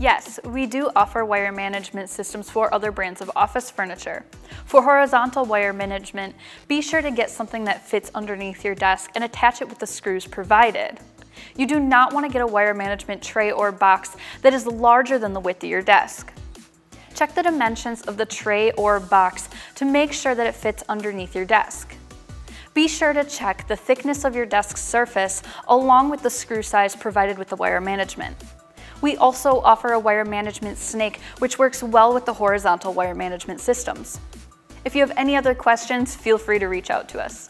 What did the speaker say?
Yes, we do offer wire management systems for other brands of office furniture. For horizontal wire management, be sure to get something that fits underneath your desk and attach it with the screws provided. You do not want to get a wire management tray or box that is larger than the width of your desk. Check the dimensions of the tray or box to make sure that it fits underneath your desk. Be sure to check the thickness of your desk's surface along with the screw size provided with the wire management. We also offer a wire management snake, which works well with the horizontal wire management systems. If you have any other questions, feel free to reach out to us.